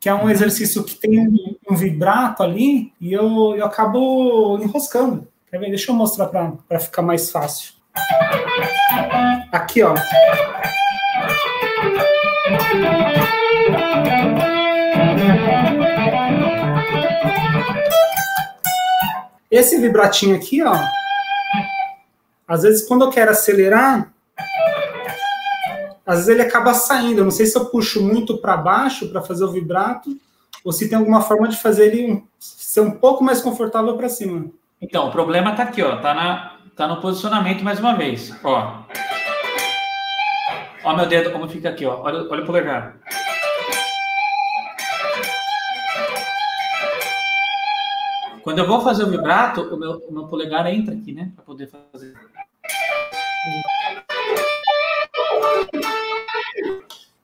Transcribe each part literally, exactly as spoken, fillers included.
que é um exercício que tem um, um vibrato ali, e eu, eu acabo enroscando. Quer ver? Deixa eu mostrar para ficar mais fácil. Aqui, ó. Esse vibratinho aqui, ó. Às vezes, quando eu quero acelerar, às vezes ele acaba saindo. Eu não sei se eu puxo muito para baixo para fazer o vibrato, ou se tem alguma forma de fazer ele ser um pouco mais confortável para cima. Então, o problema tá aqui, ó. Tá, na, tá no posicionamento mais uma vez. Ó. Ó meu dedo como fica aqui, ó. Olha, olha o polegar. Quando eu vou fazer o vibrato, o meu, o meu polegar entra aqui, né? Para poder fazer.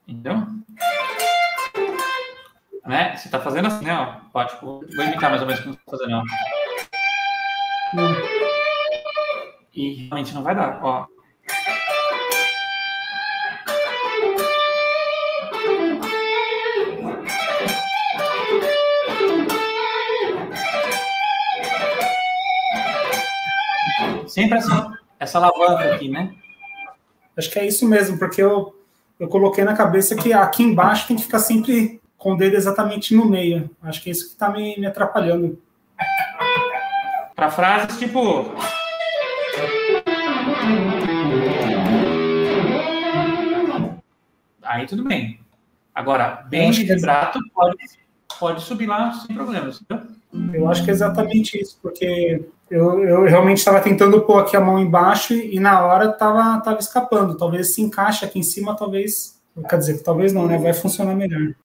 Então, né? Você tá fazendo assim, né? Ó, ó, tipo, vou imitar mais ou menos o que você tá fazendo, ó. E realmente não vai dar, ó. Sempre essa, essa alavanca aqui, né? Acho que é isso mesmo, porque eu, eu coloquei na cabeça que aqui embaixo tem que ficar sempre com o dedo exatamente no meio. Acho que é isso que tá me, me atrapalhando. Para frases tipo... Aí tudo bem. Agora, bem de vibrato, é... pode, pode subir lá sem problemas, entendeu? Eu acho que é exatamente isso, porque... Eu, eu realmente estava tentando pôr aqui a mão embaixo e, e na hora estava escapando. Talvez se encaixe aqui em cima, talvez... Quer dizer, talvez não, né? Vai funcionar melhor.